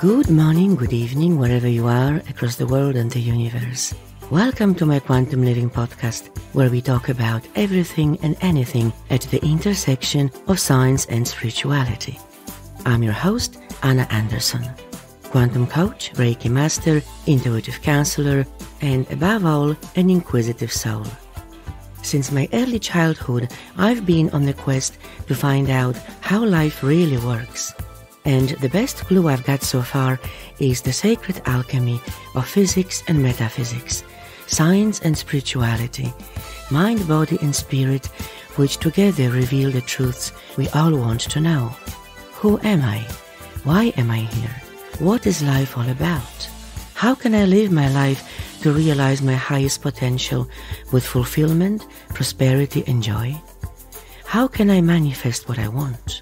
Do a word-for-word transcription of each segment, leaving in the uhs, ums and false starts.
Good morning, good evening, wherever you are across the world and the universe. Welcome to my Quantum Living Podcast, where we talk about everything and anything at the intersection of science and spirituality. I'm your host, Anna Anderson, Quantum Coach, Reiki Master, Intuitive Counselor, and above all, an inquisitive soul. Since my early childhood, I've been on the quest to find out how life really works. And the best clue I've got so far is the sacred alchemy of physics and metaphysics, science and spirituality, mind, body and spirit, which together reveal the truths we all want to know. Who am I? Why am I here? What is life all about? How can I live my life to realize my highest potential with fulfillment, prosperity and joy? How can I manifest what I want?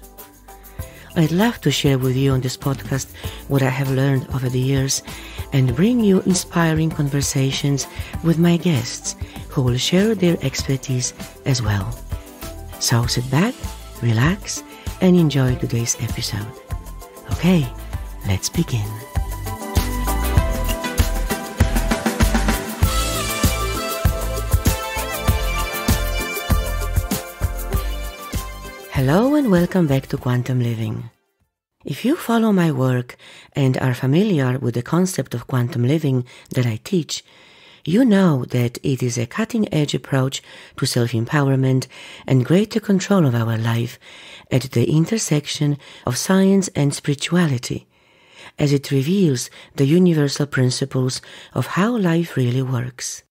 I'd love to share with you on this podcast what I have learned over the years and bring you inspiring conversations with my guests who will share their expertise as well. So sit back, relax, and enjoy today's episode. Okay, let's begin. Hello and welcome back to Quantum Living. If you follow my work and are familiar with the concept of quantum living that I teach, you know that it is a cutting-edge approach to self-empowerment and greater control of our life at the intersection of science and spirituality, as it reveals the universal principles of how life really works.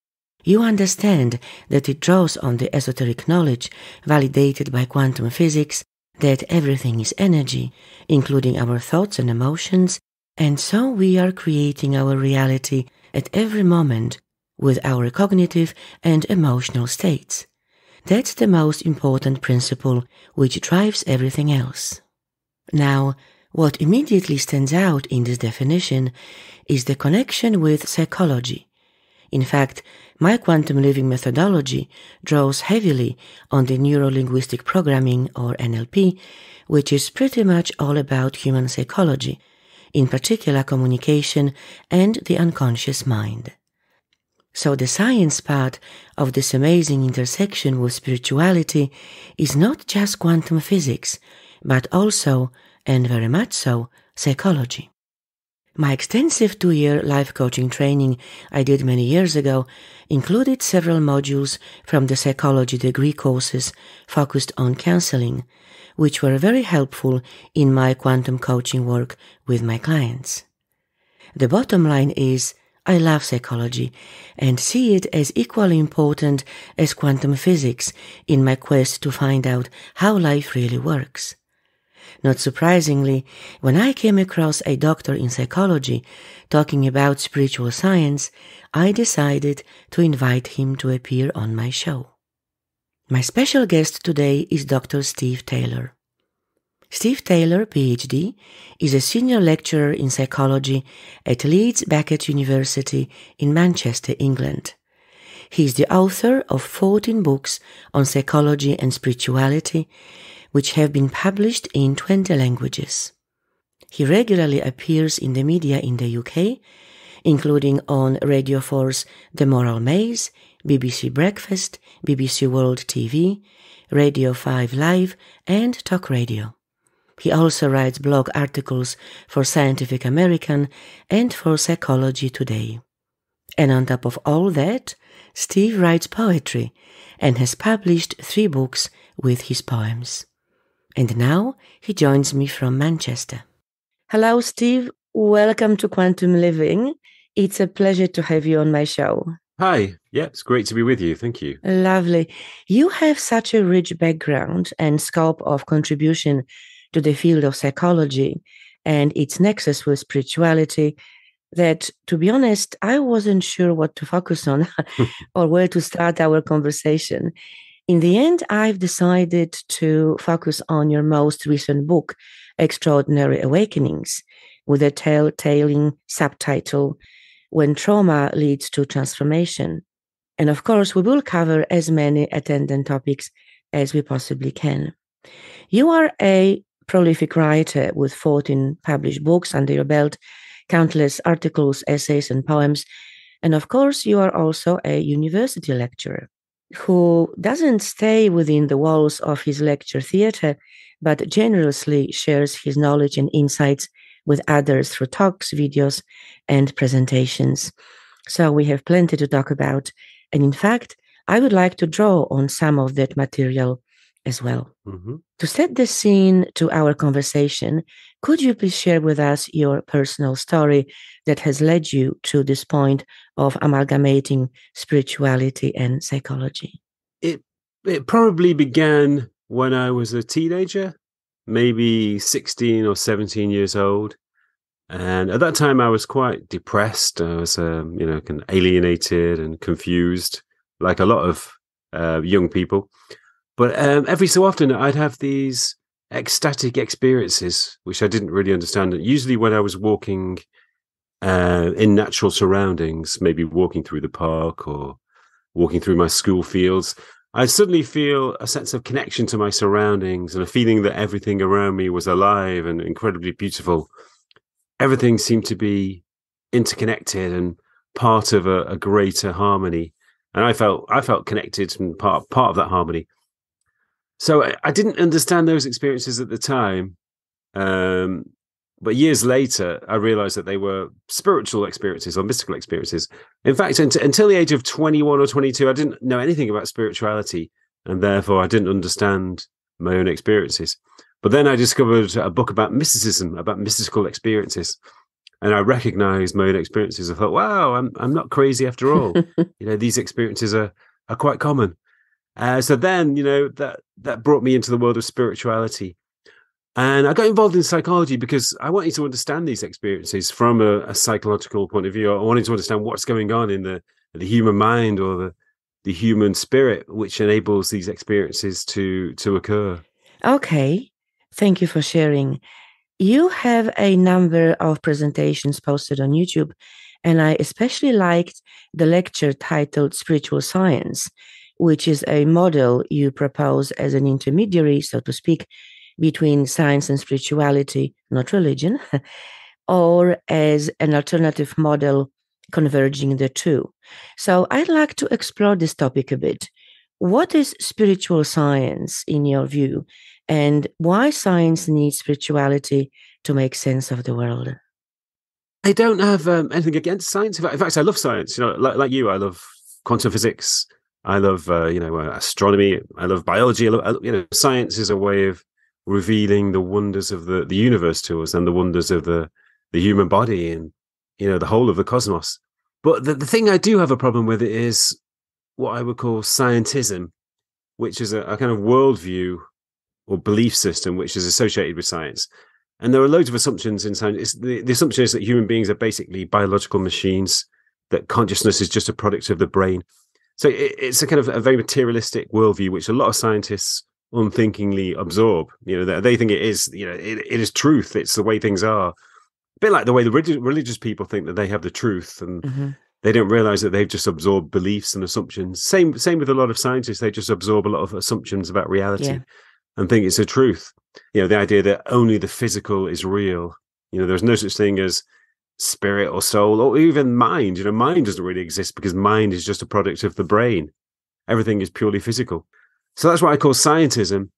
You understand that it draws on the esoteric knowledge validated by quantum physics that everything is energy, including our thoughts and emotions, and so we are creating our reality at every moment with our cognitive and emotional states. That's the most important principle which drives everything else. Now, what immediately stands out in this definition is the connection with psychology. In fact, my quantum living methodology draws heavily on the neuro-linguistic programming, or N L P, which is pretty much all about human psychology, in particular communication and the unconscious mind. So the science part of this amazing intersection with spirituality is not just quantum physics, but also, and very much so, psychology. My extensive two-year life coaching training I did many years ago included several modules from the psychology degree courses focused on counseling, which were very helpful in my quantum coaching work with my clients. The bottom line is, I love psychology and see it as equally important as quantum physics in my quest to find out how life really works. Not surprisingly, when I came across a doctor in psychology talking about spiritual science, I decided to invite him to appear on my show. My special guest today is Doctor Steve Taylor. Steve Taylor, P H D, is a senior lecturer in psychology at Leeds Beckett University in Manchester, England. He is the author of fourteen books on psychology and spirituality, which have been published in twenty languages. He regularly appears in the media in the U K, including on Radio four's The Moral Maze, B B C Breakfast, B B C World T V, Radio five Live, and Talk Radio. He also writes blog articles for Scientific American and for Psychology Today. And on top of all that, Steve writes poetry and has published three books with his poems. And now he joins me from Manchester. Hello, Steve. Welcome to Quantum Living. It's a pleasure to have you on my show. Hi. Yeah, it's great to be with you. Thank you. Lovely. You have such a rich background and scope of contribution to the field of psychology and its nexus with spirituality that, to be honest, I wasn't sure what to focus on or where to start our conversation. In the end, I've decided to focus on your most recent book, Extraordinary Awakenings, with a tale-telling subtitle, When Trauma Leads to Transformation. And of course, we will cover as many attendant topics as we possibly can. You are a prolific writer with fourteen published books under your belt, countless articles, essays, and poems. And of course, you are also a university lecturer who doesn't stay within the walls of his lecture theatre, but generously shares his knowledge and insights with others through talks, videos, and presentations. So we have plenty to talk about. And in fact, I would like to draw on some of that material as well. Mm-hmm. To set the scene to our conversation, could you please share with us your personal story that has led you to this point of amalgamating spirituality and psychology? It, it probably began when I was a teenager, maybe sixteen or seventeen years old. And at that time, I was quite depressed. I was, um, you know, kind of alienated and confused, like a lot of uh, young people. But um, every so often, I'd have these ecstatic experiences, which I didn't really understand. Usually when I was walking uh, in natural surroundings, maybe walking through the park or walking through my school fields, I suddenly feel a sense of connection to my surroundings and a feeling that everything around me was alive and incredibly beautiful. Everything seemed to be interconnected and part of a, a greater harmony. And I felt I felt connected and part, part of that harmony. So I, I didn't understand those experiences at the time. Um, but years later, I realized that they were spiritual experiences or mystical experiences. In fact, un- until the age of twenty-one or twenty-two, I didn't know anything about spirituality. And therefore, I didn't understand my own experiences. But then I discovered a book about mysticism, about mystical experiences. And I recognized my own experiences. I thought, wow, I'm I'm not crazy after all. You know, these experiences are, are quite common. Uh, so then, you know, that, that brought me into the world of spirituality. And I got involved in psychology because I wanted to understand these experiences from a, a psychological point of view. I wanted to understand what's going on in the, the human mind or the, the human spirit, which enables these experiences to, to occur. Okay. Thank you for sharing. You have a number of presentations posted on YouTube, and I especially liked the lecture titled Spiritual Science, which is a model you propose as an intermediary, so to speak, between science and spirituality, not religion, or as an alternative model converging the two. So I'd like to explore this topic a bit. What is spiritual science in your view, and why science needs spirituality to make sense of the world? I don't have um, anything against science. In fact, I love science. You know, like, like you, I love quantum physics. I love, uh, you know, astronomy. I love biology. I love, I love, you know, science is a way of revealing the wonders of the, the universe to us and the wonders of the, the human body and, you know, the whole of the cosmos. But the, the thing I do have a problem with is what I would call scientism, which is a, a kind of worldview or belief system which is associated with science. And there are loads of assumptions in science. It's the, the assumption is that human beings are basically biological machines, that consciousness is just a product of the brain. So it's a kind of a very materialistic worldview, which a lot of scientists unthinkingly absorb. You know, they think it is, you know, it, it is truth. It's the way things are. A bit like the way the religious people think that they have the truth, and mm-hmm. they don't realize that they've just absorbed beliefs and assumptions. Same, same with a lot of scientists. They just absorb a lot of assumptions about reality yeah. and think it's the truth. You know, the idea that only the physical is real. You know, there's no such thing as spirit or soul or even mind. You know, mind doesn't really exist because mind is just a product of the brain. Everything is purely physical. So that's what I call scientism.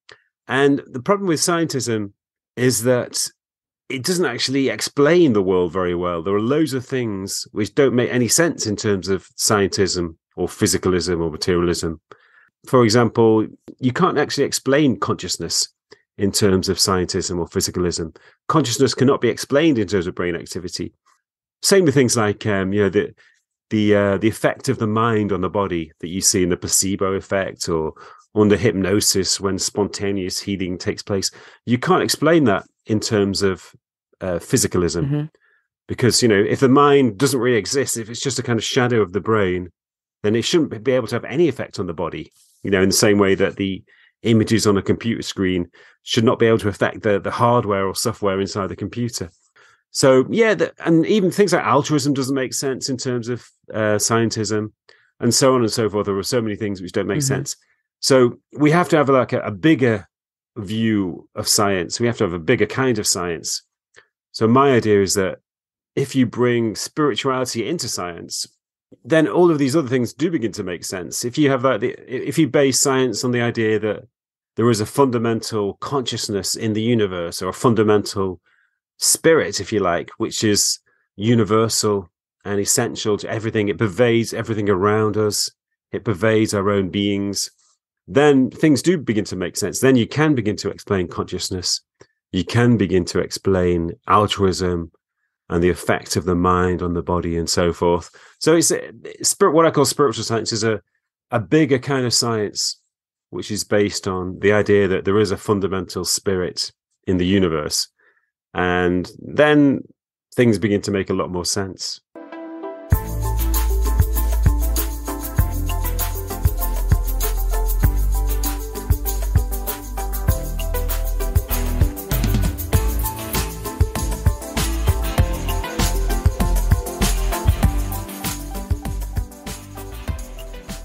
And the problem with scientism is that it doesn't actually explain the world very well. There are loads of things which don't make any sense in terms of scientism or physicalism or materialism. For example, you can't actually explain consciousness in terms of scientism or physicalism. Consciousness cannot be explained in terms of brain activity. Same with things like um, you know, the the uh, the effect of the mind on the body that you see in the placebo effect or under hypnosis when spontaneous healing takes place. You can't explain that in terms of uh, physicalism mm-hmm. because, you know, if the mind doesn't really exist, if it's just a kind of shadow of the brain, then it shouldn't be able to have any effect on the body. You know, in the same way that the images on a computer screen should not be able to affect the, the hardware or software inside the computer. So, yeah, the, and even things like altruism doesn't make sense in terms of uh, scientism and so on and so forth. There are so many things which don't make mm-hmm. sense. So we have to have like a, a bigger view of science. We have to have a bigger kind of science. So my idea is that if you bring spirituality into science, then all of these other things do begin to make sense. If you have that, if you base science on the idea that there is a fundamental consciousness in the universe, or a fundamental spirit, if you like, which is universal and essential to everything, it pervades everything around us, it pervades our own beings, then things do begin to make sense. Then you can begin to explain consciousness, you can begin to explain altruism and the effect of the mind on the body and so forth. So it's spirit. What I call spiritual science is a, a bigger kind of science, which is based on the idea that there is a fundamental spirit in the universe. And then things begin to make a lot more sense.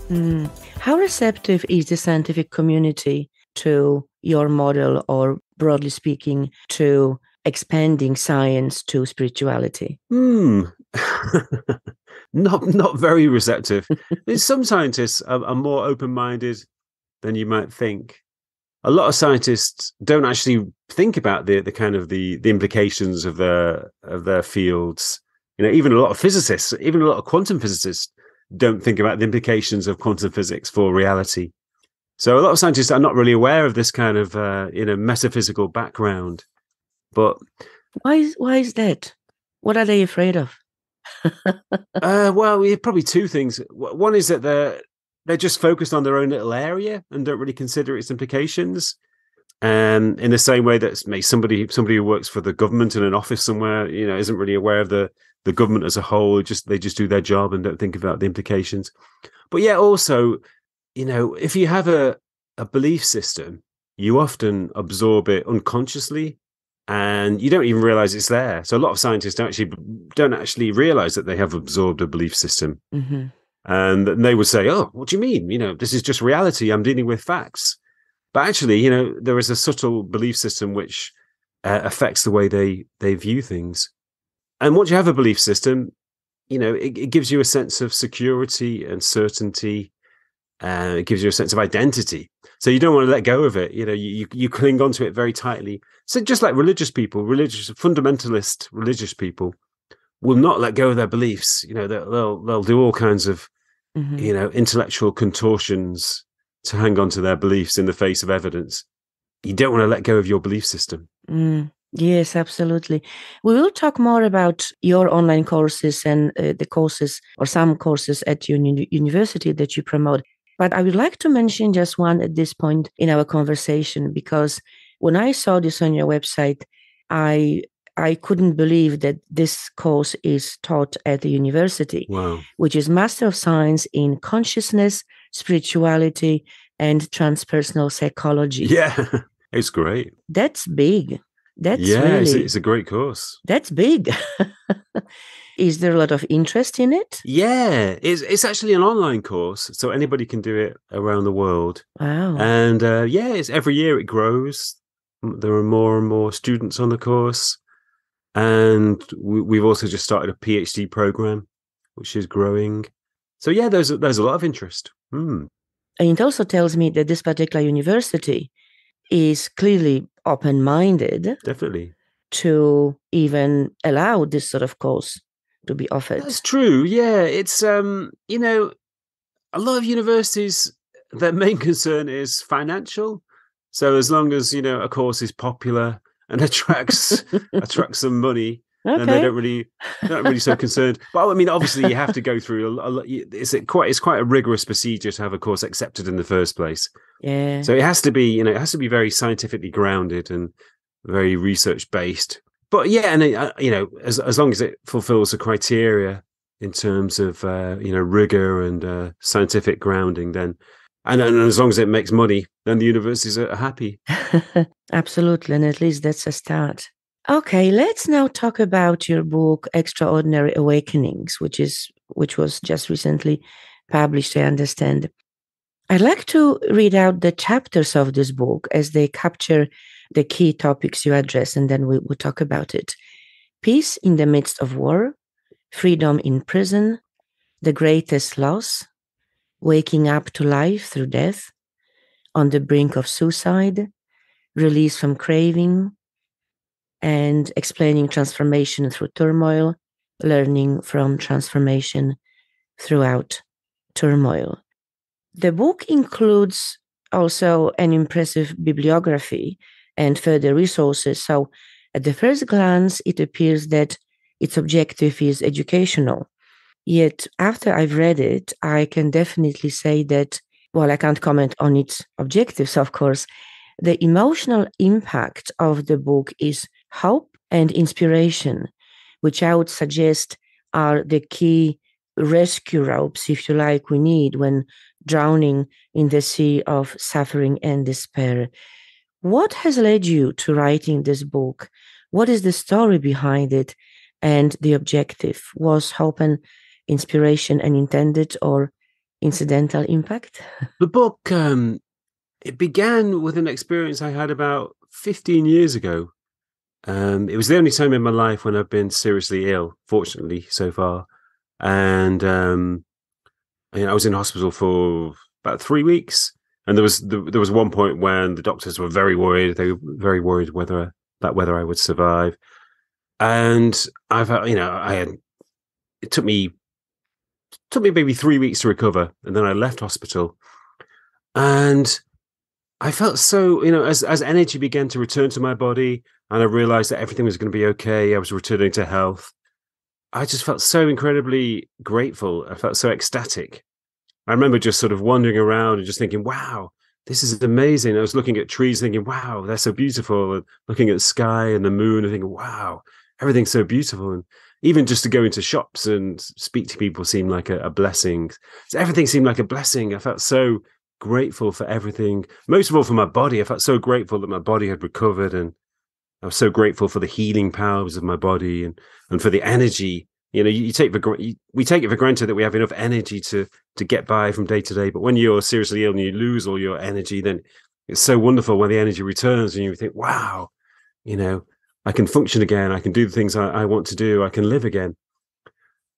Mm. How receptive is the scientific community to your model, or broadly speaking, to expanding science to spirituality? Hmm. not not very receptive. Some scientists are, are more open-minded than you might think. A lot of scientists don't actually think about the the kind of the the implications of their of their fields. You know, even a lot of physicists, even a lot of quantum physicists, don't think about the implications of quantum physics for reality. So a lot of scientists are not really aware of this kind of uh, you know metaphysical background. But why is why is that? What are they afraid of? uh, well, probably two things. One is that they're they're just focused on their own little area and don't really consider its implications. Um, in the same way that maybe somebody somebody who works for the government in an office somewhere, you know, isn't really aware of the the government as a whole. Just they just do their job and don't think about the implications. But yeah, also, you know, if you have a a belief system, you often absorb it unconsciously. And you don't even realize it's there. So a lot of scientists don't actually don't actually realize that they have absorbed a belief system. Mm-hmm. And they would say, oh, what do you mean? You know, this is just reality. I'm dealing with facts. But actually, you know, there is a subtle belief system which uh, affects the way they, they view things. And once you have a belief system, you know, it, it gives you a sense of security and certainty. Uh, it gives you a sense of identity. So you don't want to let go of it. You know, you, you, you cling onto it very tightly. So just like religious people, religious fundamentalist religious people will not let go of their beliefs. You know, they'll they'll, they'll do all kinds of, mm-hmm. you know, intellectual contortions to hang on to their beliefs in the face of evidence. You don't want to let go of your belief system. Mm. Yes, absolutely. We will talk more about your online courses and uh, the courses or some courses at your uni- university that you promote. But I would like to mention just one at this point in our conversation, because when I saw this on your website, I I couldn't believe that this course is taught at the university, wow. which is Master of Science in Consciousness, Spirituality, and Transpersonal Psychology. Yeah, it's great. That's big. That's yeah, really, it's, it's a great course. That's big. Is there a lot of interest in it? Yeah, it's it's actually an online course, so anybody can do it around the world. Wow! And uh, yeah, it's every year it grows. There are more and more students on the course, and we, we've also just started a PhD program, which is growing. So yeah, there's there's a lot of interest. Hmm. And it also tells me that this particular university is clearly open-minded, definitely, to even allow this sort of course to be offered. That's true. Yeah, it's um, you know, a lot of universities, their main concern is financial. So as long as you know a course is popular and attracts attracts some money, okay. then they don't really they're not really so concerned. But I mean, obviously, you have to go through a, a it's a quite it's quite a rigorous procedure to have a course accepted in the first place. Yeah. So it has to be you know it has to be very scientifically grounded and very research based. But yeah, and uh, you know, as as long as it fulfills the criteria in terms of uh, you know rigor and uh, scientific grounding, then and, and as long as it makes money, then the universities are happy. Absolutely, and at least that's a start. Okay, let's now talk about your book, Extraordinary Awakenings, which is which was just recently published, I understand. I'd like to read out the chapters of this book as they capture the key topics you address, and then we will talk about it. Peace in the midst of war, freedom in prison, the greatest loss, waking up to life through death, on the brink of suicide, release from craving, and explaining transformation through turmoil, learning from transformation throughout turmoil. The book includes also an impressive bibliography and further resources. So at the first glance, it appears that its objective is educational. Yet after I've read it, I can definitely say that, well, I can't comment on its objectives, of course. The emotional impact of the book is hope and inspiration, which I would suggest are the key rescue ropes, if you like, we need when drowning in the sea of suffering and despair. What has led you to writing this book? What is the story behind it and the objective? Was hope and inspiration an intended or incidental impact? The book, um, it began with an experience I had about fifteen years ago. Um, it was the only time in my life when I've been seriously ill, fortunately, so far. And um, you know, I was in hospital for about three weeks. And there was there was one point when the doctors were very worried. They were very worried whether that whether I would survive. And I've you know I had it took me it took me maybe three weeks to recover, and then I left hospital. And I felt so, you know, as as energy began to return to my body, and I realized that everything was going to be okay. I was returning to health. I just felt so incredibly grateful. I felt so ecstatic. I remember just sort of wandering around and just thinking, wow, this is amazing. I was looking at trees thinking, wow, they're so beautiful. And looking at the sky and the moon and thinking, wow, everything's so beautiful. And even just to go into shops and speak to people seemed like a, a blessing. So everything seemed like a blessing. I felt so grateful for everything. Most of all for my body. I felt so grateful that my body had recovered, and I was so grateful for the healing powers of my body and, and for the energy. You know, you, you take for, you, we take it for granted that we have enough energy to to get by from day to day. But when you're seriously ill and you lose all your energy, then it's so wonderful when the energy returns and you think, wow, you know, I can function again. I can do the things I, I want to do. I can live again.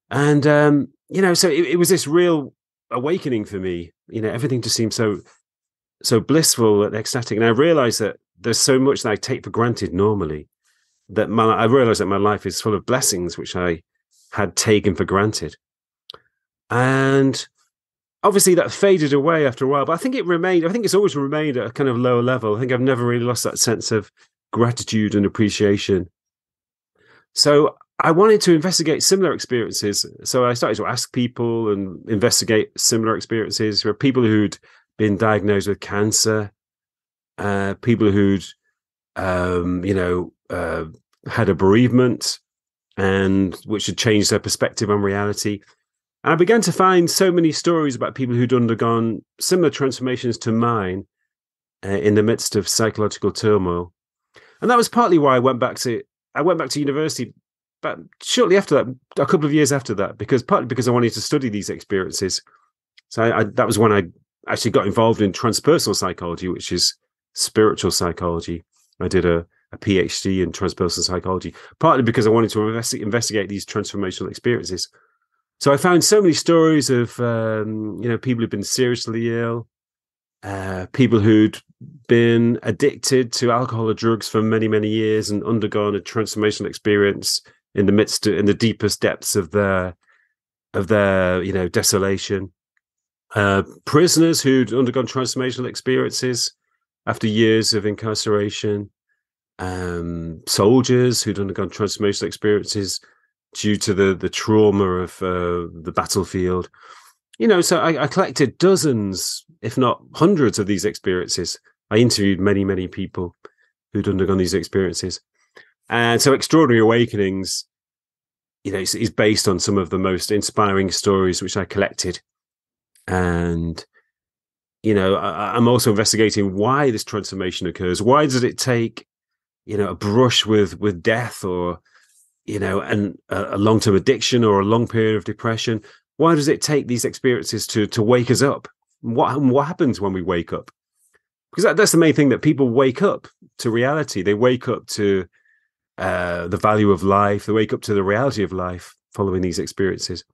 And, um, you know, so it, it was this real awakening for me. You know, everything just seemed so, so blissful and ecstatic. And I realized that there's so much that I take for granted normally that my, I realize that my life is full of blessings, which I had taken for granted. And obviously that faded away after a while, but I think it remained, I think it's always remained at a kind of lower level. I think I've never really lost that sense of gratitude and appreciation. So I wanted to investigate similar experiences. So I started to ask people and investigate similar experiences for people who'd been diagnosed with cancer, Uh, people who'd, um, you know, uh, had a bereavement, and which had changed their perspective on reality. And I began to find so many stories about people who'd undergone similar transformations to mine uh, in the midst of psychological turmoil. And that was partly why I went back to I went back to university, but shortly after that, a couple of years after that, because partly because I wanted to study these experiences. So I, I, that was when I actually got involved in transpersonal psychology, which is spiritual psychology. I did a, a PhD in transpersonal psychology, partly because I wanted to investi- investigate these transformational experiences. So I found so many stories of, um, you know, people who've been seriously ill, uh, people who'd been addicted to alcohol or drugs for many, many years and undergone a transformational experience in the midst, in the deepest depths of their, of their, you know, desolation. Uh, prisoners who'd undergone transformational experiences after years of incarceration, um, soldiers who'd undergone transformational experiences due to the, the trauma of uh, the battlefield. You know, so I, I collected dozens, if not hundreds, of these experiences. I interviewed many, many people who'd undergone these experiences. And so Extraordinary Awakenings, you know, is, is based on some of the most inspiring stories which I collected. And you know, I, I'm also investigating why this transformation occurs. Why does it take, you know, a brush with with death, or, you know, and a, a long-term addiction or a long period of depression? Why does it take these experiences to to wake us up? What what happens when we wake up? Because that, that's the main thing, that people wake up to reality. They wake up to uh, the value of life. They wake up to the reality of life following these experiences.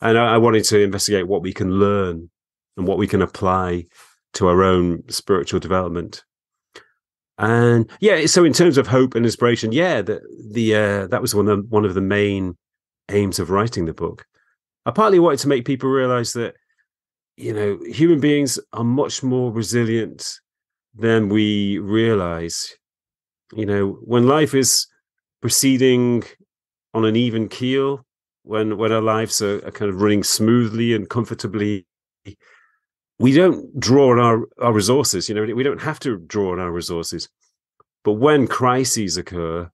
And I, I wanted to investigate what we can learn and what we can apply to our own spiritual development. And yeah, so in terms of hope and inspiration, yeah, the, the uh, that was one of, one of the main aims of writing the book. I partly wanted to make people realize that, you know, human beings are much more resilient than we realize. You know, when life is proceeding on an even keel, when when our lives are, are kind of running smoothly and comfortably, we don't draw on our, our resources. You know, we don't have to draw on our resources. But when crises occur,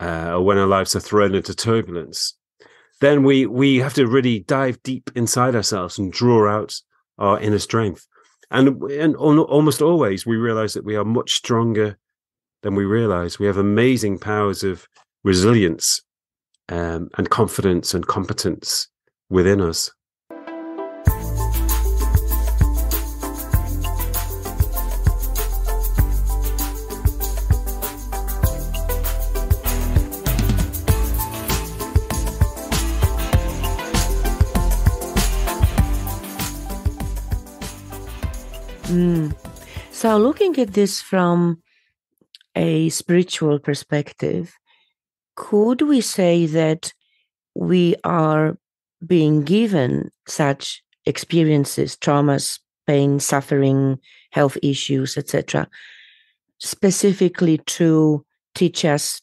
uh, or when our lives are thrown into turbulence, then we we have to really dive deep inside ourselves and draw out our inner strength. And, and almost always we realize that we are much stronger than we realize. We have amazing powers of resilience um, and confidence and competence within us. Mm. So looking at this from a spiritual perspective, could we say that we are being given such experiences, traumas, pain, suffering, health issues, et cetera, specifically to teach us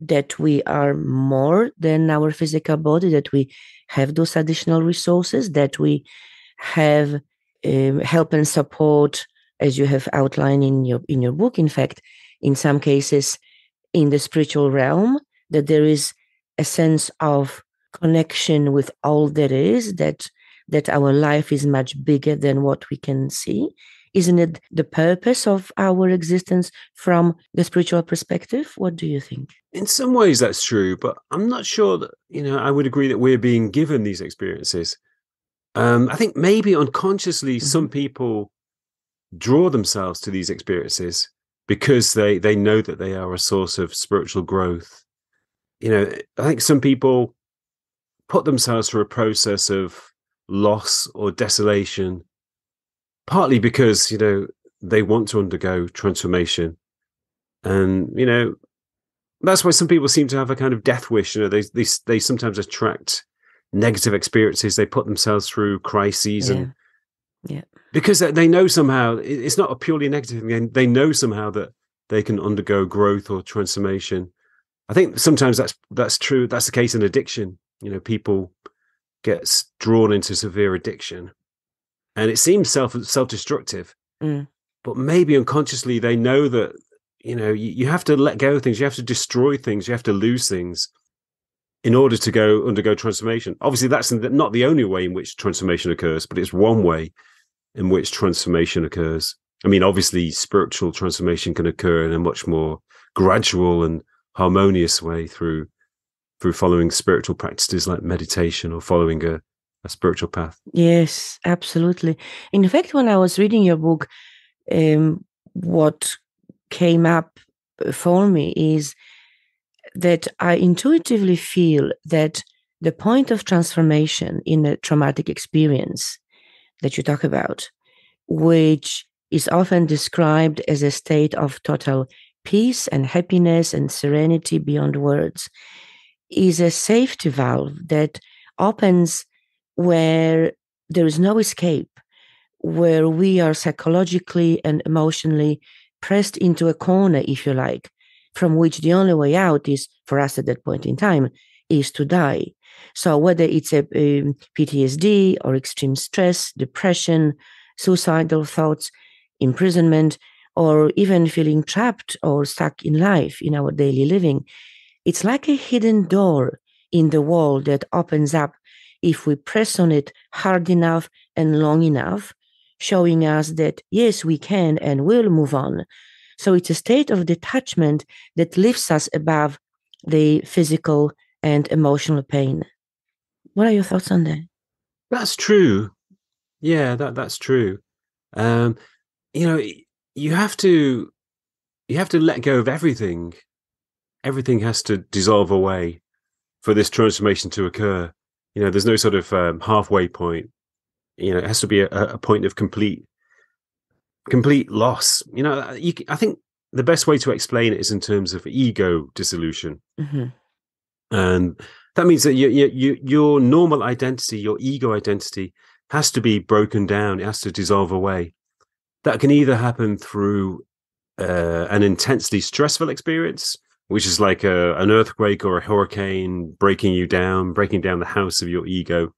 that we are more than our physical body, that we have those additional resources, that we have Um, help and support, as you have outlined in your in your book, in fact, in some cases in the spiritual realm, that there is a sense of connection with all that is, that that our life is much bigger than what we can see. Isn't it the purpose of our existence from the spiritual perspective? What do you think? In some ways that's true, but I'm not sure that, you know, I would agree that we're being given these experiences. Um, I think maybe unconsciously, mm-hmm. some people draw themselves to these experiences because they, they know that they are a source of spiritual growth. You know, I think some people put themselves through a process of loss or desolation, partly because, you know, they want to undergo transformation. And, you know, that's why some people seem to have a kind of death wish. You know, they they, they sometimes attract negative experiences. They put themselves through crises, yeah. and yeah, because they know somehow it's not a purely negative thing. They know somehow that they can undergo growth or transformation. I think sometimes that's that's true. That's the case in addiction. You know, people get drawn into severe addiction, and it seems self self-destructive. Mm. But maybe unconsciously they know that, you know, you, you have to let go of things. You have to destroy things. You have to lose things in order to go undergo transformation. Obviously, that's not the only way in which transformation occurs, but it's one way in which transformation occurs. I mean, obviously, spiritual transformation can occur in a much more gradual and harmonious way through through following spiritual practices like meditation or following a, a spiritual path. Yes, absolutely. In fact, when I was reading your book, um, what came up for me is that I intuitively feel that the point of transformation in a traumatic experience that you talk about, which is often described as a state of total peace and happiness and serenity beyond words, is a safety valve that opens where there is no escape, where we are psychologically and emotionally pressed into a corner, if you like, from which the only way out is, for us at that point in time, is to die. So whether it's a um, P T S D or extreme stress, depression, suicidal thoughts, imprisonment, or even feeling trapped or stuck in life, in our daily living, it's like a hidden door in the wall that opens up if we press on it hard enough and long enough, showing us that, yes, we can and will move on. So it's a state of detachment that lifts us above the physical and emotional pain. What are your thoughts on that? That's true. Yeah, that that's true. Um, you know, you have to you have to let go of everything. Everything has to dissolve away for this transformation to occur. You know, there's no sort of um, halfway point. You know, it has to be a, a point of complete complete loss. You know, you, I think the best way to explain it is in terms of ego dissolution, mm-hmm. and that means that you, you, you, your normal identity, your ego identity, has to be broken down. It has to dissolve away. That can either happen through uh, an intensely stressful experience, which is like a, an earthquake or a hurricane breaking you down, breaking down the house of your ego.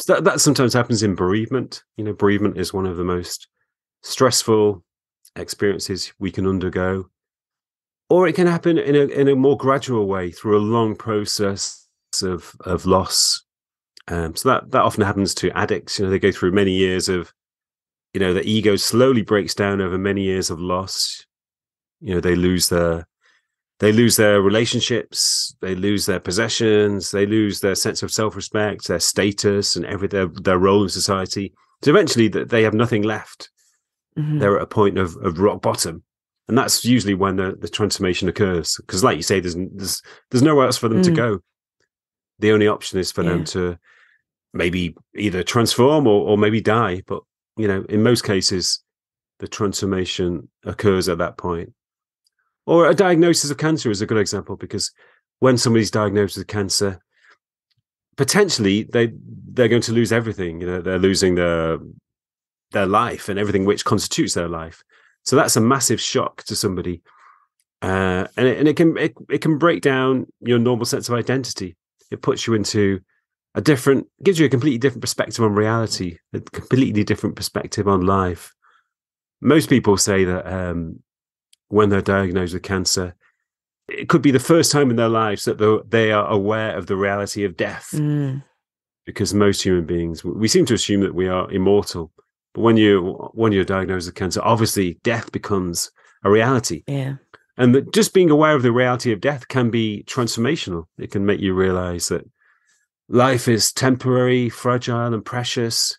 So that, that sometimes happens in bereavement. You know, bereavement is one of the most stressful experiences we can undergo. Or it can happen in a, in a more gradual way through a long process of, of loss. Um, so that, that often happens to addicts. You know, they go through many years of, you know, the ego slowly breaks down over many years of loss. You know, they lose their... They lose their relationships, they lose their possessions, they lose their sense of self-respect, their status, and every their, their role in society. So eventually they have nothing left. Mm-hmm. They're at a point of, of rock bottom. And that's usually when the, the transformation occurs. Because like you say, there's, there's, there's nowhere else for them mm. to go. The only option is for yeah. them to maybe either transform or, or maybe die. But, you know, in most cases, the transformation occurs at that point. Or a diagnosis of cancer is a good example, because when somebody's diagnosed with cancer, potentially they they're going to lose everything. You know, they're losing their their life and everything which constitutes their life. So that's a massive shock to somebody, uh, and it, and it can it, it can break down your normal sense of identity. It puts you into a different, gives you a completely different perspective on reality, a completely different perspective on life. Most people say that. Um, when they're diagnosed with cancer, it could be the first time in their lives that they are aware of the reality of death. Mm. Because most human beings, we seem to assume that we are immortal. But when, you, when you're diagnosed with cancer, obviously death becomes a reality. Yeah. And that just being aware of the reality of death can be transformational. It can make you realize that life is temporary, fragile, and precious.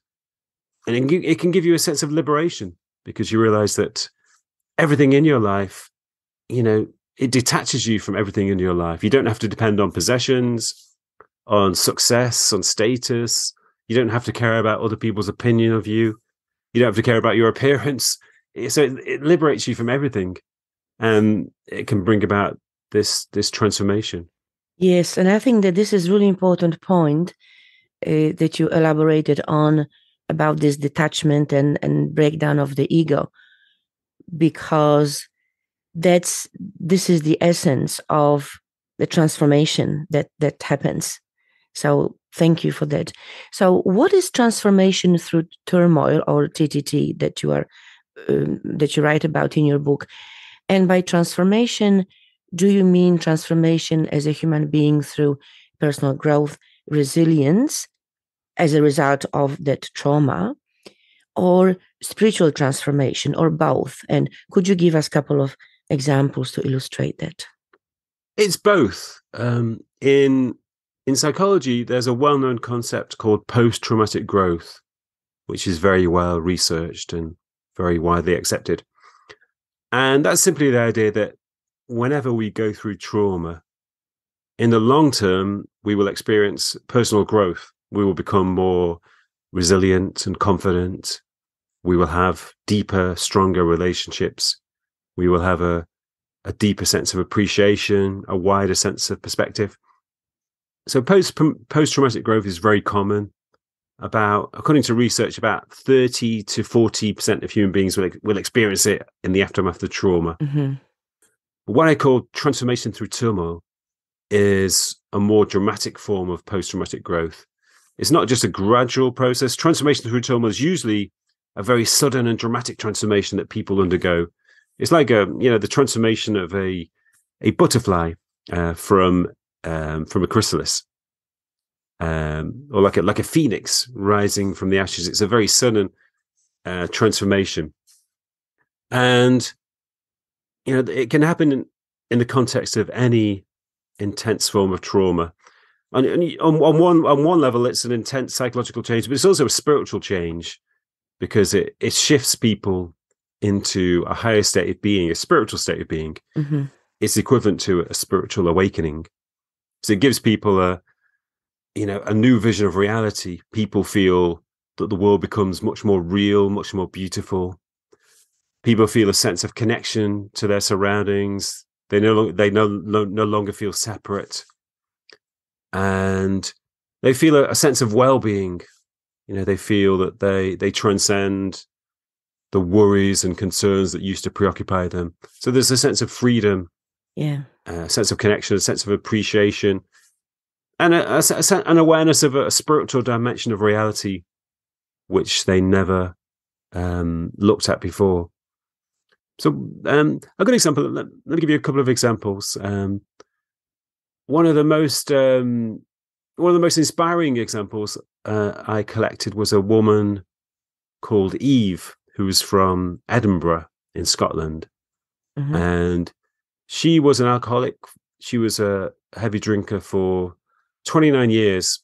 And it, it can give you a sense of liberation, because you realize that everything in your life, you know, it detaches you from everything in your life. You don't have to depend on possessions, on success, on status. You don't have to care about other people's opinion of you. You don't have to care about your appearance. So it, it liberates you from everything, and it can bring about this this transformation. Yes, and I think that this is a really important point uh, that you elaborated on about this detachment and, and breakdown of the ego. Because that's this is the essence of the transformation that that happens. So thank you for that. So what is transformation through turmoil, or T T T, that you are um, that you write about in your book? And by transformation, do you mean transformation as a human being through personal growth, resilience as a result of that trauma, or spiritual transformation, or both? And could you give us a couple of examples to illustrate that? It's both. Um, in in psychology, there's a well-known concept called post-traumatic growth, which is very well researched and very widely accepted. And that's simply the idea that whenever we go through trauma, in the long term, we will experience personal growth. We will become more resilient and confident. We will have deeper, stronger relationships. We will have a, a deeper sense of appreciation, a wider sense of perspective. So post, post-traumatic growth is very common. About, according to research, about thirty to forty percent of human beings will, will experience it in the aftermath of trauma. Mm-hmm. What I call transformation through turmoil is a more dramatic form of post-traumatic growth. It's not just a gradual process. Transformation through turmoil is usually a very sudden and dramatic transformation that people undergo. It's like a, you know, the transformation of a a butterfly uh, from um, from a chrysalis, um, or like a like a phoenix rising from the ashes. It's a very sudden uh, transformation, and you know it can happen in, in the context of any intense form of trauma. And, and on, on one on one level, it's an intense psychological change, but it's also a spiritual change, because it, it shifts people into a higher state of being, a spiritual state of being. Mm-hmm. It's equivalent to a spiritual awakening. So it gives people a, you know, a new vision of reality. People feel that the world becomes much more real, much more beautiful. People feel a sense of connection to their surroundings. They no longer they no no, no longer feel separate, and they feel a, a sense of well-being. You know, they feel that they they transcend the worries and concerns that used to preoccupy them. So there's a sense of freedom, yeah, a sense of connection, a sense of appreciation, and a, a, a, an awareness of a, a spiritual dimension of reality, which they never um, looked at before. So um, a good example, let, let me give you a couple of examples. Um, one of the most um, one of the most inspiring examples uh, I collected was a woman called Eve, who's from Edinburgh in Scotland. Mm-hmm. And she was an alcoholic. She was a heavy drinker for twenty-nine years.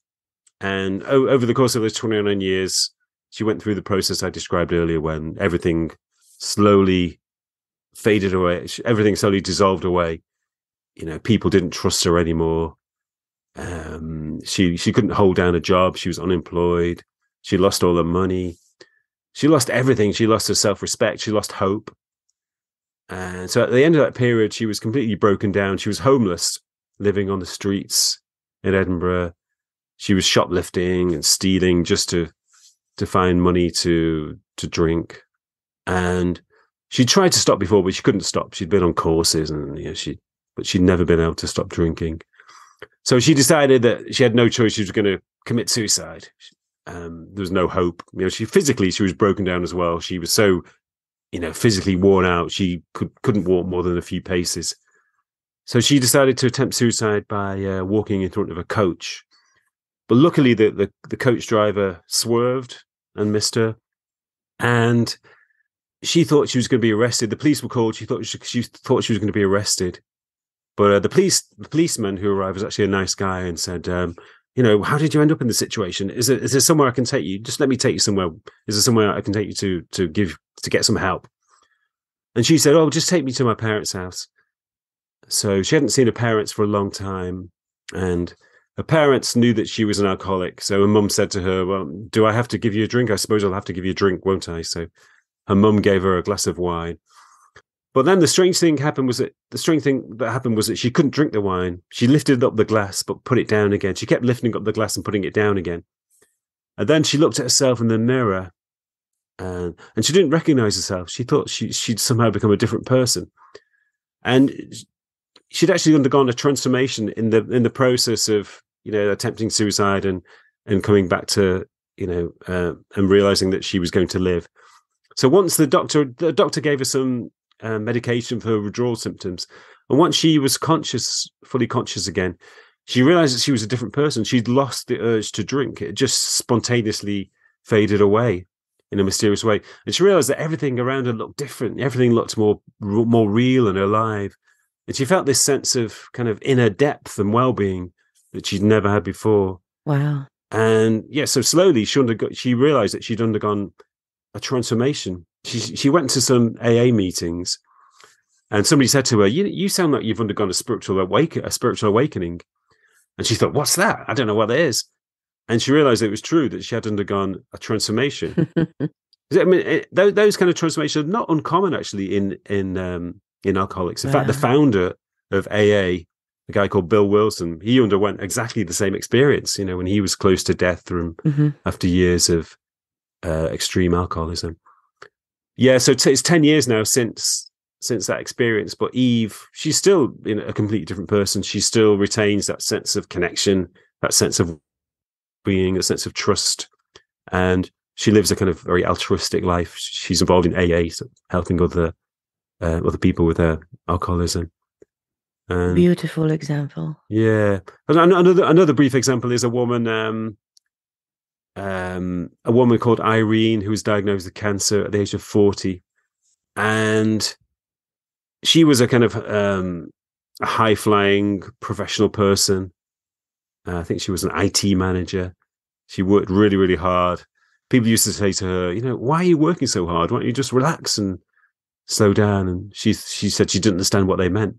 And o- over the course of those twenty-nine years, she went through the process I described earlier, when everything slowly faded away. Everything slowly dissolved away. You know, people didn't trust her anymore. Um, she, she couldn't hold down a job. She was unemployed. She lost all her money. She lost everything. She lost her self-respect. She lost hope. And so at the end of that period, she was completely broken down. She was homeless, living on the streets in Edinburgh. She was shoplifting and stealing just to to find money to to drink. And she tried to stop before, but she couldn't stop. She'd been on courses, and you know, she but she'd never been able to stop drinking. So she decided that she had no choice. She was going to commit suicide. Um, there was no hope. You know, she physically, she was broken down as well. She was so, you know, physically worn out. She could, couldn't walk more than a few paces. So she decided to attempt suicide by uh, walking in front of a coach. But luckily, the, the, the coach driver swerved and missed her. And she thought she was going to be arrested. The police were called. She thought she, she thought she was going to be arrested. But uh, the police, the policeman who arrived was actually a nice guy and said, um, you know, how did you end up in this situation? Is there, is there somewhere I can take you? Just let me take you somewhere. Is there somewhere I can take you to to give to get some help? And she said, oh, just take me to my parents' house. So she hadn't seen her parents for a long time. And her parents knew that she was an alcoholic. So her mum said to her, well, do I have to give you a drink? I suppose I'll have to give you a drink, won't I? So her mum gave her a glass of wine. But then the strange thing happened was that the strange thing that happened was that she couldn't drink the wine. She lifted up the glass, but put it down again. She kept lifting up the glass and putting it down again. And then she looked at herself in the mirror, and, and she didn't recognize herself. She thought she, she'd somehow become a different person. And she'd actually undergone a transformation in the in the process of, you know, attempting suicide and and coming back to, you know, uh, and realizing that she was going to live. So once the doctor the doctor gave her some Uh, medication for her withdrawal symptoms, and once she was conscious, fully conscious again, she realized that she was a different person. She'd lost the urge to drink. It just spontaneously faded away in a mysterious way, and she realized that everything around her looked different. Everything looked more more real and alive, and she felt this sense of kind of inner depth and well-being that she'd never had before. Wow. And yeah, so slowly she undergo- she realized that she'd undergone a transformation. She she went to some A A meetings, and somebody said to her, "You you sound like you've undergone a spiritual awake a spiritual awakening," and she thought, "What's that? I don't know what that is." And she realized it was true, that she had undergone a transformation. I mean, it, those, those kind of transformations are not uncommon actually in in um, in alcoholics. In wow. fact, the founder of A A, a guy called Bill Wilson, he underwent exactly the same experience. You know, when he was close to death from mm-hmm. after years of uh, extreme alcoholism. Yeah, so t- it's ten years now since since that experience. But Eve, she's still, you know, a completely different person. She still retains that sense of connection, that sense of being, a sense of trust. And she lives a kind of very altruistic life. She's involved in A A, so helping other uh, other people with their alcoholism. Um, Beautiful example. Yeah. And another another brief example is a woman... Um, Um, a woman called Irene, who was diagnosed with cancer at the age of forty, and she was a kind of um, a high-flying professional person. Uh, I think she was an I T manager. She worked really, really hard. People used to say to her, you know, why are you working so hard? Why don't you just relax and slow down? And she she said she didn't understand what they meant.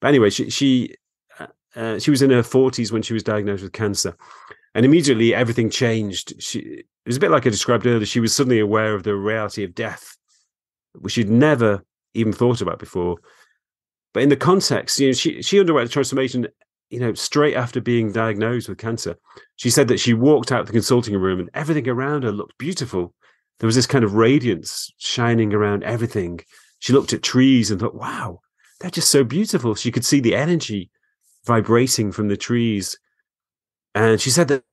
But anyway, she she uh, she was in her forties when she was diagnosed with cancer. And immediately everything changed. She, it was a bit like I described earlier. She was suddenly aware of the reality of death, which she'd never even thought about before. But in the context, you know, she, she underwent a transformation, you know, straight after being diagnosed with cancer. She said that she walked out the consulting room and everything around her looked beautiful. There was this kind of radiance shining around everything. She looked at trees and thought, wow, they're just so beautiful. She could see the energy vibrating from the trees. And she said that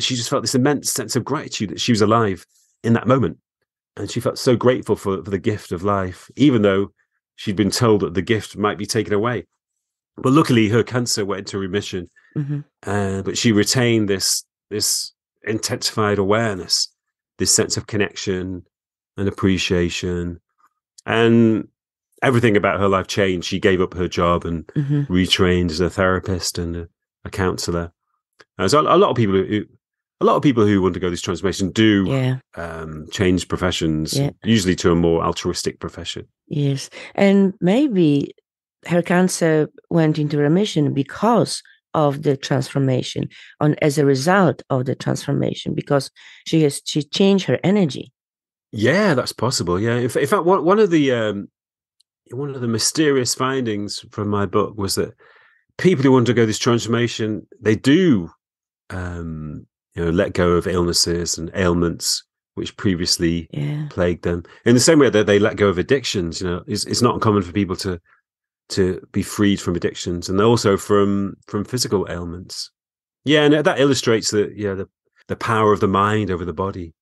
she just felt this immense sense of gratitude that she was alive in that moment. And she felt so grateful for, for the gift of life, even though she'd been told that the gift might be taken away. But luckily, her cancer went into remission, mm-hmm. uh, but she retained this this intensified awareness, this sense of connection and appreciation, and everything about her life changed. She gave up her job and mm-hmm. retrained as a therapist and a, a counselor. Uh, so a, a lot of people who a lot of people who undergo this transformation do yeah. um, change professions, yeah. usually to a more altruistic profession. Yes, and maybe her cancer went into remission because of the transformation, on as a result of the transformation, because she has she changed her energy. Yeah, that's possible. Yeah, in fact, one of the um, one of the mysterious findings from my book was that people who undergo this transformation, they do um, you know, let go of illnesses and ailments which previously yeah. plagued them. In the same way that they let go of addictions, you know, it's, it's not uncommon for people to. to be freed from addictions and also from from physical ailments. Yeah, and that illustrates the yeah the, the power of the mind over the body.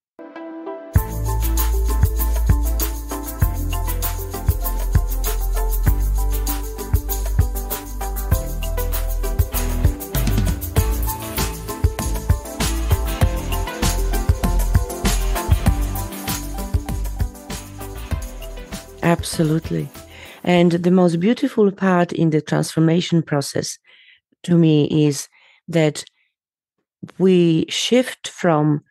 Absolutely. And the most beautiful part in the transformation process to me is that we shift from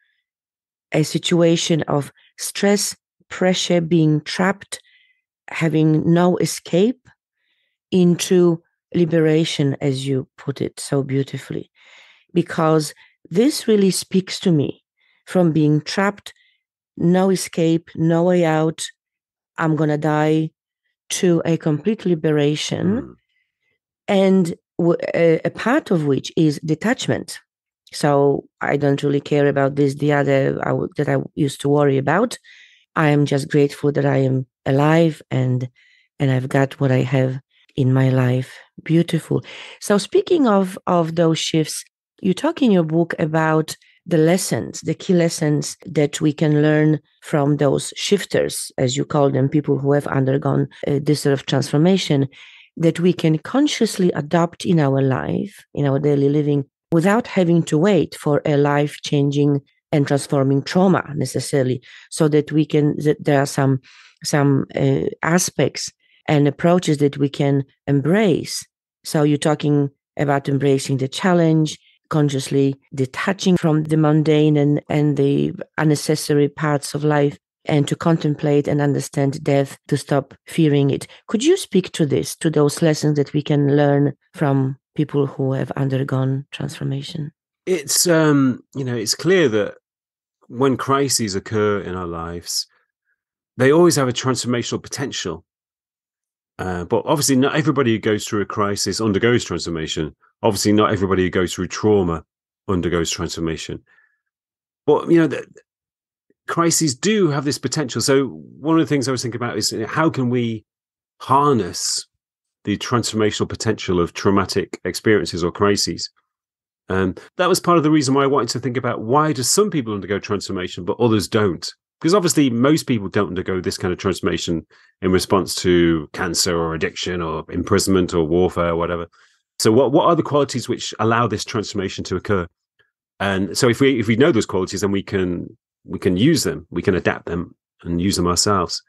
a situation of stress, pressure, being trapped, having no escape, into liberation, as you put it so beautifully. Because this really speaks to me, from being trapped, no escape, no way out, I'm gonna die, to a complete liberation, mm. and w a, a part of which is detachment. So I don't really care about this, the other I w that I used to worry about. I am just grateful that I am alive and and I've got what I have in my life. Beautiful. So speaking of, of those shifts, you talk in your book about the lessons, the key lessons that we can learn from those shifters, as you call them, people who have undergone uh, this sort of transformation, that we can consciously adopt in our life, in our daily living, without having to wait for a life-changing and transforming trauma necessarily, so that we can, that there are some, some uh, aspects and approaches that we can embrace. So you're talking about embracing the challenge, consciously detaching from the mundane and, and the unnecessary parts of life, and to contemplate and understand death, to stop fearing it. Could you speak to this, to those lessons that we can learn from people who have undergone transformation? It's, um, you know, it's clear that when crises occur in our lives, they always have a transformational potential. Uh, but obviously not everybody who goes through a crisis undergoes transformation. Obviously, not everybody who goes through trauma undergoes transformation. But, you know, the crises do have this potential. So one of the things I was thinking about is, you know, how can we harness the transformational potential of traumatic experiences or crises? Um, that was part of the reason why I wanted to think about, why do some people undergo transformation but others don't? Because obviously most people don't undergo this kind of transformation in response to cancer or addiction or imprisonment or warfare or whatever. So what, what are the qualities which allow this transformation to occur? And so if we if we know those qualities, then we can we can use them, we can adapt them and use them ourselves.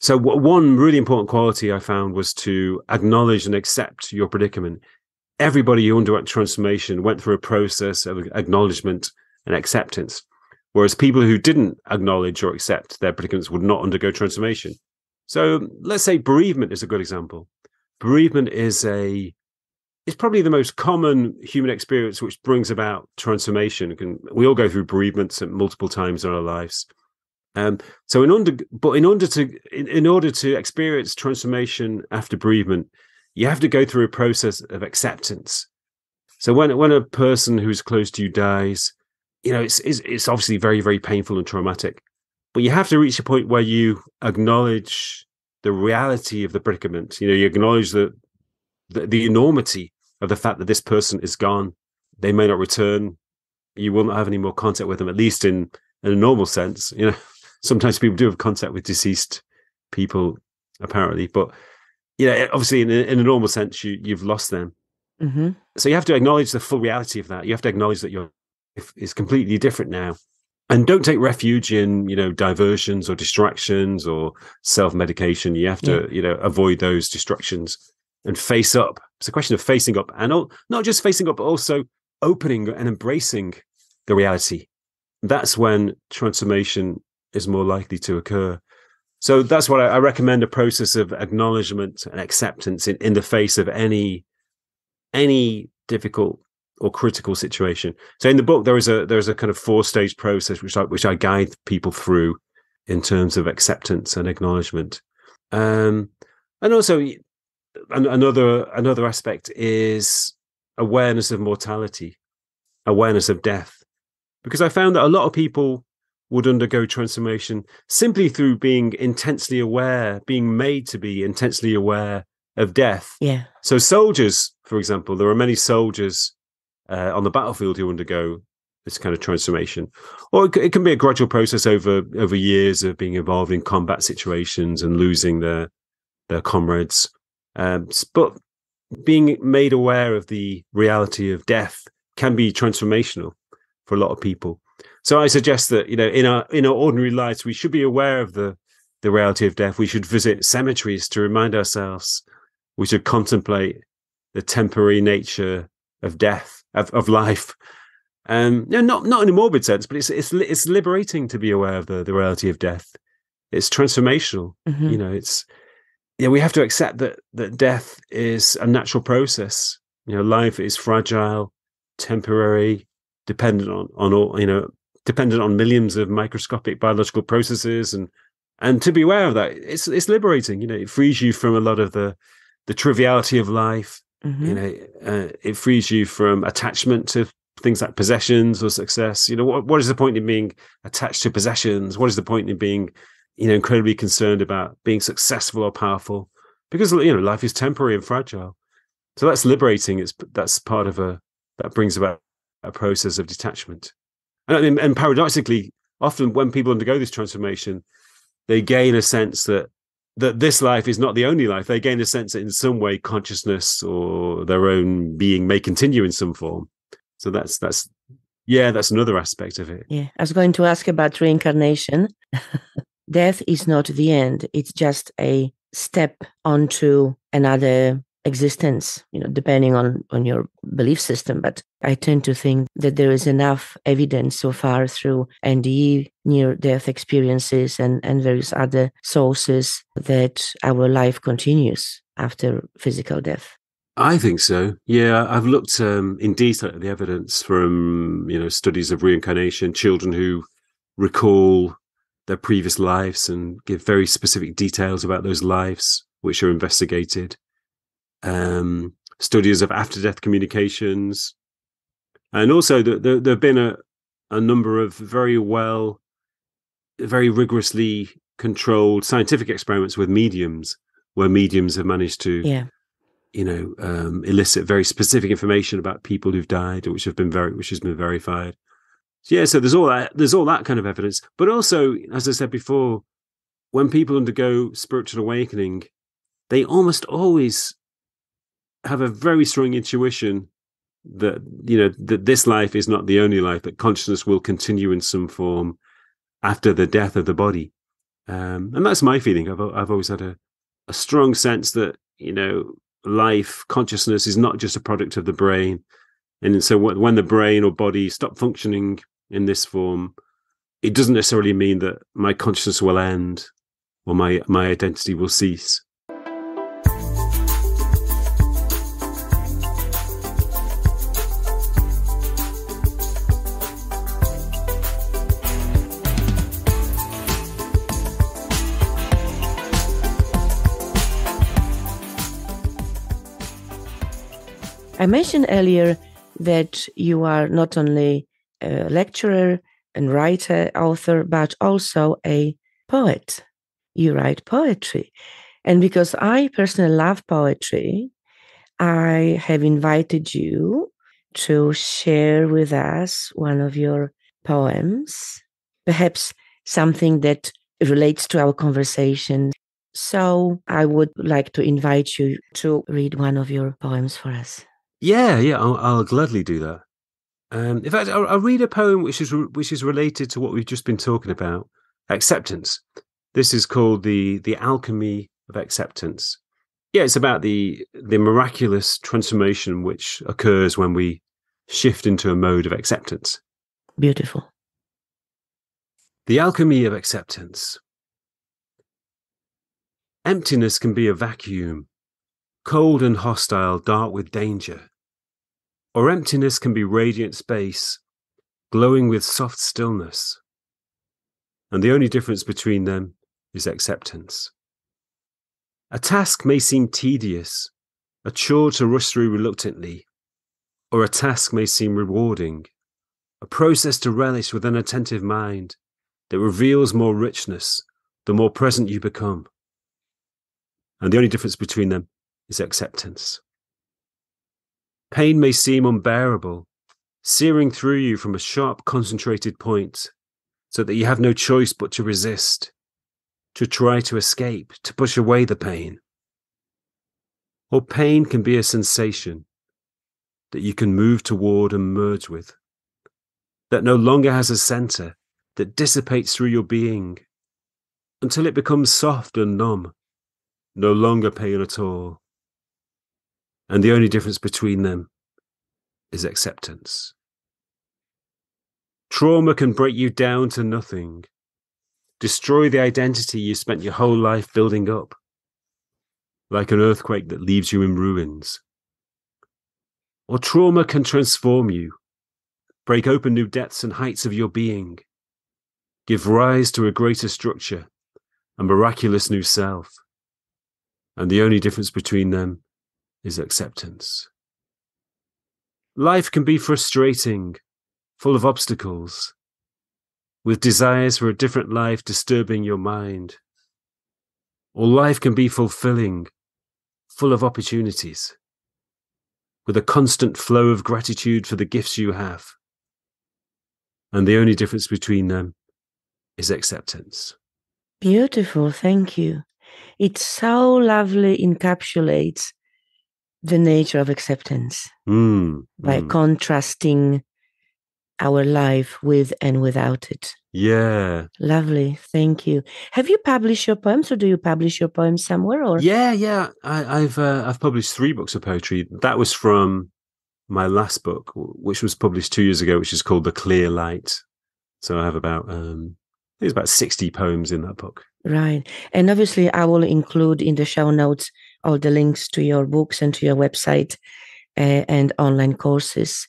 So what, one really important quality I found was to acknowledge and accept your predicament. everybody who underwent transformation went through a process of acknowledgement and acceptance, whereas people who didn't acknowledge or accept their predicaments would not undergo transformation. So let's say bereavement is a good example. Bereavement is a it's probably the most common human experience which brings about transformation. We all go through bereavements at multiple times in our lives. Um, so in under, but in order to in, in order to experience transformation after bereavement, you have to go through a process of acceptance. So when when a person who's close to you dies, you know it's it's, it's obviously very, very painful and traumatic. But you have to reach a point where you acknowledge the reality of the predicament. You know, you acknowledge the the, the enormity of the fact that this person is gone. They may not return. You will not have any more contact with them, at least in in a normal sense. You know. Sometimes people do have contact with deceased people, apparently, but you know, obviously, in a, in a normal sense, you you've lost them. Mm-hmm. So you have to acknowledge the full reality of that. You have to acknowledge that your life is completely different now, and don't take refuge in you know diversions or distractions or self-medication. You have to yeah. you know avoid those distractions and face up. It's a question of facing up, and all, not just facing up, but also opening and embracing the reality. That's when transformation is more likely to occur. So that's what I, I recommend, a process of acknowledgement and acceptance in, in the face of any any difficult or critical situation. So in the book there is a there is a kind of four stage process which I which I guide people through in terms of acceptance and acknowledgement. Um, and also an, another another aspect is awareness of mortality, awareness of death, because I found that a lot of people would undergo transformation simply through being intensely aware, being made to be intensely aware of death. Yeah. So soldiers, for example, there are many soldiers uh, on the battlefield who undergo this kind of transformation. Or it, it can be a gradual process over over years of being involved in combat situations and losing their their comrades. Um, but being made aware of the reality of death can be transformational for a lot of people. So I suggest that, you know, in our in our ordinary lives, we should be aware of the, the reality of death. We should visit cemeteries to remind ourselves. We should contemplate the temporary nature of death, of, of life. Um, no, not not in a morbid sense, but it's it's it's liberating to be aware of the, the reality of death. It's transformational. Mm-hmm. You know, it's yeah. We have to accept that that death is a natural process. You know, life is fragile, temporary, dependent on on all you know dependent on millions of microscopic biological processes, and and to be aware of that, it's it's liberating. You know it frees you from a lot of the the triviality of life. Mm-hmm. you know uh, it frees you from attachment to things like possessions or success. You know what, what is the point in being attached to possessions? What is the point in being you know incredibly concerned about being successful or powerful? Because you know life is temporary and fragile. So that's liberating. It's that's part of a that brings about a process of detachment. And, and paradoxically, often when people undergo this transformation, they gain a sense that that this life is not the only life. They gain a sense that in some way consciousness or their own being may continue in some form. So that's that's yeah, that's another aspect of it. Yeah, I was going to ask about reincarnation. Death is not the end. It's just a step onto another existence, you know, depending on, on your belief system. But I tend to think that there is enough evidence so far through N D E, near-death experiences, and, and various other sources that our life continues after physical death. I think so. Yeah, I've looked um, in detail at the evidence from, you know, studies of reincarnation, children who recall their previous lives and give very specific details about those lives, which are investigated. Um, studies of after-death communications, and also the, the, there have been a, a number of very well, very rigorously controlled scientific experiments with mediums, where mediums have managed to, yeah. you know, um, elicit very specific information about people who've died, which have been very, which has been verified. So, yeah, so there's all that, there's all that kind of evidence. But also, as I said before, when people undergo spiritual awakening, they almost always have a very strong intuition that you know that this life is not the only life, that consciousness will continue in some form after the death of the body. Um, and that's my feeling. I've I've always had a, a strong sense that you know life, consciousness is not just a product of the brain. And so when the brain or body stop functioning in this form, it doesn't necessarily mean that my consciousness will end or my, my identity will cease. I mentioned earlier that you are not only a lecturer and writer, author, but also a poet. You write poetry. And because I personally love poetry, I have invited you to share with us one of your poems, perhaps something that relates to our conversation. So I would like to invite you to read one of your poems for us. Yeah, yeah, I'll, I'll gladly do that. Um, in fact, I'll, I'll read a poem which is re- which is related to what we've just been talking about, acceptance. This is called the the Alchemy of Acceptance. Yeah, it's about the the miraculous transformation which occurs when we shift into a mode of acceptance. Beautiful. The Alchemy of Acceptance. Emptiness can be a vacuum. Cold and hostile, dark with danger. Or emptiness can be radiant space, glowing with soft stillness. And the only difference between them is acceptance. A task may seem tedious, a chore to rush through reluctantly, or a task may seem rewarding, a process to relish with an attentive mind that reveals more richness the more present you become. And the only difference between them is acceptance. Pain may seem unbearable, searing through you from a sharp, concentrated point, so that you have no choice but to resist, to try to escape, to push away the pain. Or pain can be a sensation that you can move toward and merge with, that no longer has a center, that dissipates through your being, until it becomes soft and numb, no longer pain at all. And the only difference between them is acceptance. Trauma can break you down to nothing, destroy the identity you spent your whole life building up, like an earthquake that leaves you in ruins. Or trauma can transform you, break open new depths and heights of your being, give rise to a greater structure, a miraculous new self. And the only difference between them is acceptance. Life can be frustrating, full of obstacles, with desires for a different life disturbing your mind. Or life can be fulfilling, full of opportunities, with a constant flow of gratitude for the gifts you have. And the only difference between them is acceptance. Beautiful, thank you. It so lovely encapsulates the nature of acceptance mm, by mm. contrasting our life with and without it. Yeah. Lovely. Thank you. Have you published your poems, or do you publish your poems somewhere? Or Yeah, yeah. I, I've uh, I've published three books of poetry. That was from my last book, which was published two years ago, which is called The Clear Light. So I have about, um, I think it's about sixty poems in that book. Right. And obviously I will include in the show notes all the links to your books and to your website uh, and online courses.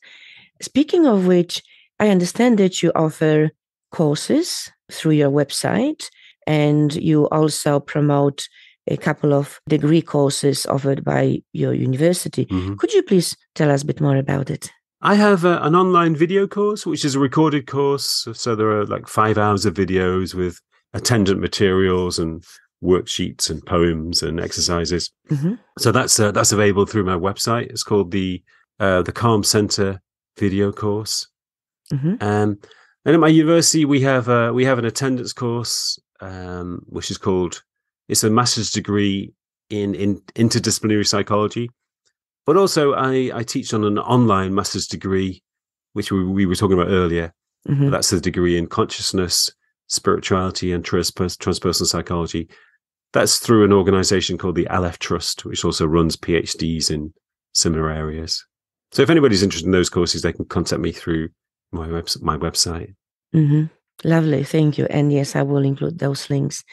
Speaking of which, I understand that you offer courses through your website, and you also promote a couple of degree courses offered by your university. Mm-hmm. Could you please tell us a bit more about it? I have a, an online video course, which is a recorded course. So there are like five hours of videos with attendant materials and worksheets and poems and exercises. Mm-hmm. So that's uh, that's available through my website. It's called the uh, the Calm Center video course. Mm-hmm. Um, and at my university, we have uh, we have an attendance course, um, which is called it's a master's degree in, in interdisciplinary psychology. But also, I, I teach on an online master's degree, which we, we were talking about earlier. Mm-hmm. That's the degree in consciousness, spirituality, and transpersonal psychology. That's through an organization called the Aleph Trust, which also runs PhDs in similar areas. So if anybody's interested in those courses, they can contact me through my, web- my website. Mm-hmm. Lovely. Thank you. And yes, I will include those links.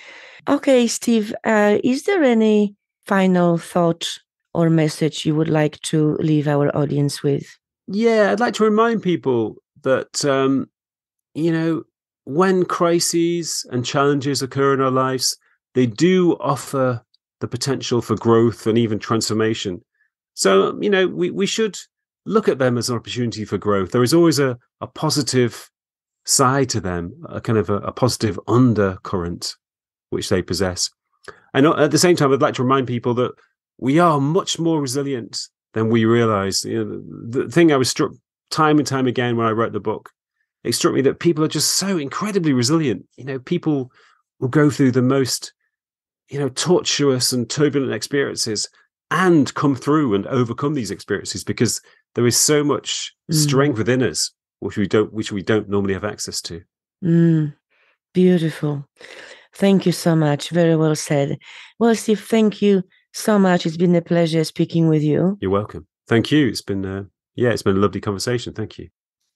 Okay, Steve, uh, is there any final thought or message you would like to leave our audience with? Yeah, I'd like to remind people that, um, you know, when crises and challenges occur in our lives, they do offer the potential for growth and even transformation. So, you know, we, we should look at them as an opportunity for growth. There is always a, a positive side to them, a kind of a, a positive undercurrent which they possess. And at the same time, I'd like to remind people that we are much more resilient than we realize. You know, the thing I was struck time and time again when I wrote the book, it struck me that people are just so incredibly resilient. You know, people will go through the most, you know, tortuous and turbulent experiences and come through and overcome these experiences because there is so much mm. strength within us, which we don't, which we don't normally have access to. Mm. Beautiful. Thank you so much. Very well said. Well, Steve, thank you so much. It's been a pleasure speaking with you. You're welcome. Thank you. It's been, uh, yeah, it's been a lovely conversation. Thank you.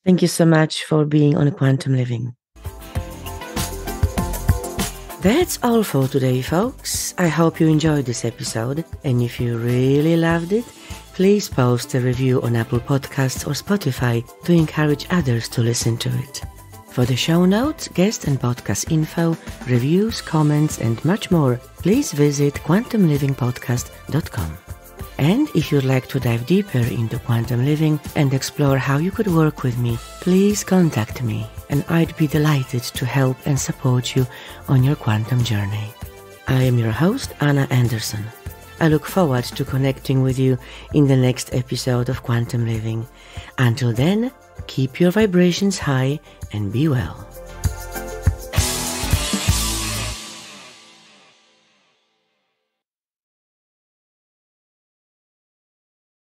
Thank you so much for being on Quantum Living. That's all for today, folks. I hope you enjoyed this episode. And if you really loved it, please post a review on Apple Podcasts or Spotify to encourage others to listen to it. For the show notes, guest and podcast info, reviews, comments, and much more, please visit quantum living podcast dot com. And if you'd like to dive deeper into quantum living and explore how you could work with me, please contact me, and I'd be delighted to help and support you on your quantum journey. I am your host, Anna Anderson. I look forward to connecting with you in the next episode of Quantum Living. Until then, keep your vibrations high and be well.